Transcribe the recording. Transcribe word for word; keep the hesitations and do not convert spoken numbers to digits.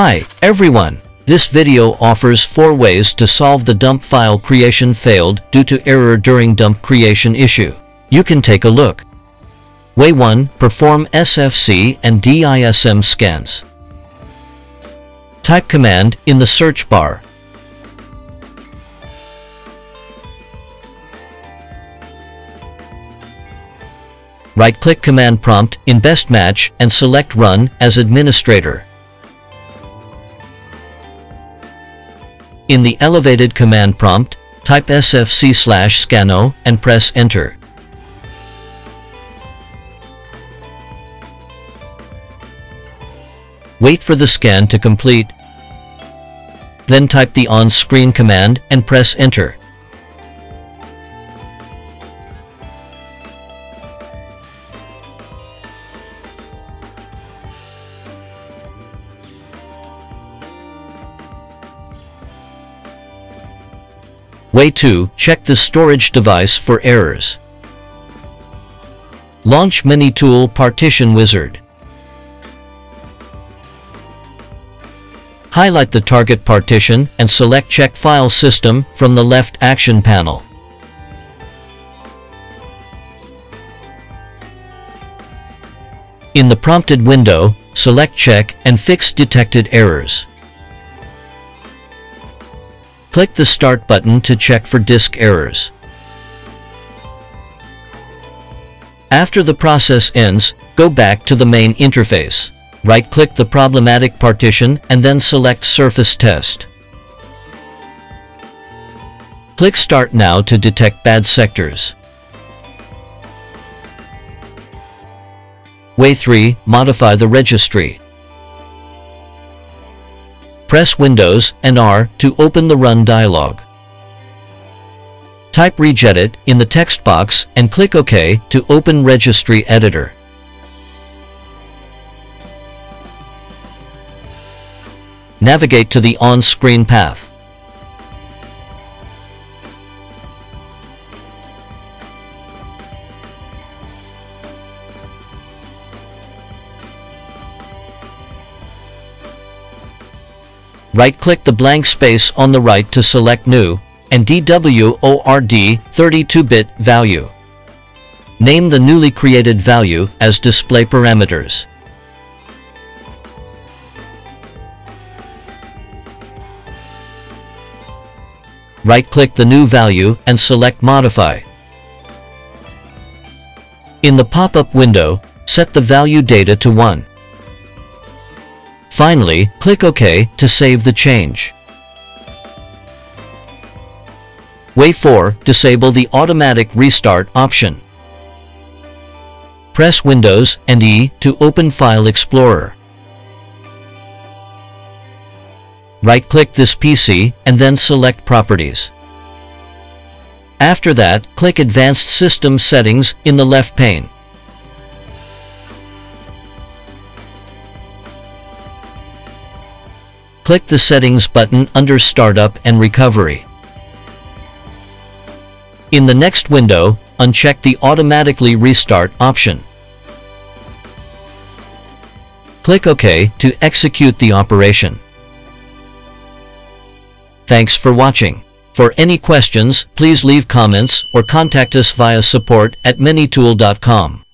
Hi everyone! This video offers four ways to solve the dump file creation failed due to error during dump creation issue. You can take a look. Way one. Perform S F C and D I S M scans. Type command in the search bar. Right-click command prompt in Best Match and select Run as Administrator. In the elevated command prompt, type S F C slash scano and press Enter. Wait for the scan to complete. Then type the on-screen command and press Enter. Way two. Check the storage device for errors. Launch MiniTool Partition Wizard. Highlight the target partition and select Check File System from the left action panel. In the prompted window, select Check and Fix Detected Errors. Click the Start button to check for disk errors. After the process ends, go back to the main interface. Right-click the problematic partition and then select Surface Test. Click Start now to detect bad sectors. Way three. Modify the registry. Press Windows and R to open the Run dialog. Type regedit in the text box and click OK to open Registry Editor. Navigate to the on-screen path. Right-click the blank space on the right to select New and D W O R D thirty-two bit value. Name the newly created value as display parameters. Right-click the new value and select Modify. In the pop-up window, set the value data to one. Finally, click OK to save the change. Way four. Disable the automatic restart option. Press Windows and E to open File Explorer. Right-click this P C and then select Properties. After that, click Advanced System Settings in the left pane. Click the Settings button under Startup and Recovery. In the next window, uncheck the Automatically Restart option. Click OK to execute the operation. Thanks for watching. For any questions, please leave comments or contact us via support at minitool dot com.